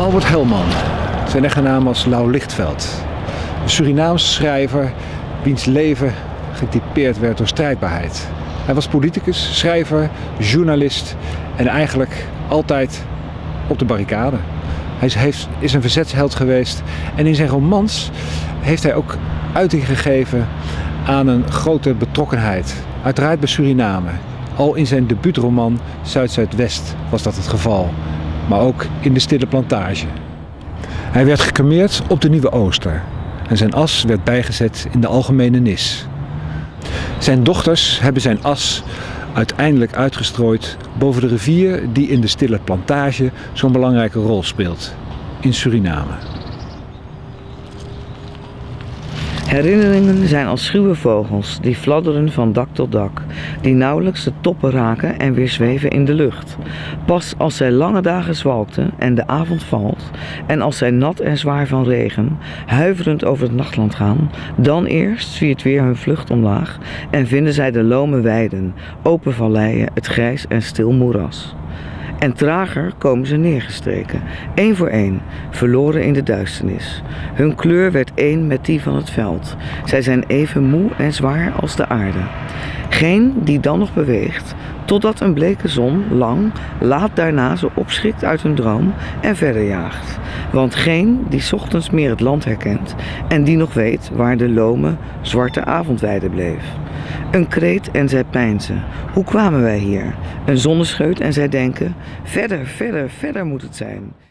Albert Helman, zijn echte naam was Lau Lichtveld. Een Surinaamse schrijver wiens leven getypeerd werd door strijdbaarheid. Hij was politicus, schrijver, journalist en eigenlijk altijd op de barricade. Hij is een verzetsheld geweest en in zijn romans heeft hij ook uiting gegeven aan een grote betrokkenheid. Uiteraard bij Suriname. Al in zijn debuutroman Zuid-Zuid-West was dat het geval. Maar ook in de stille plantage. Hij werd gecremeerd op de Nieuwe Ooster. En zijn as werd bijgezet in de Algemene Nis. Zijn dochters hebben zijn as uiteindelijk uitgestrooid boven de rivier die in de stille plantage zo'n belangrijke rol speelt. In Suriname. Herinneringen zijn als schuwe vogels die fladderen van dak tot dak, die nauwelijks de toppen raken en weer zweven in de lucht. Pas als zij lange dagen zwalkten en de avond valt, en als zij nat en zwaar van regen, huiverend over het nachtland gaan, dan eerst zwiert weer hun vlucht omlaag en vinden zij de lome weiden, open valleien, het grijs en stil moeras. En trager komen ze neergestreken, één voor één, verloren in de duisternis. Hun kleur werd één met die van het veld. Zij zijn even moe en zwaar als de aarde. Geen die dan nog beweegt, totdat een bleke zon lang, laat daarna ze opschrikt uit hun droom en verder jaagt. Want geen die 's ochtends meer het land herkent en die nog weet waar de lome, zwarte avondweide bleef. Een kreet en zij peinzen. Hoe kwamen wij hier? Een zonnescheut en zij denken, verder, verder, verder moet het zijn.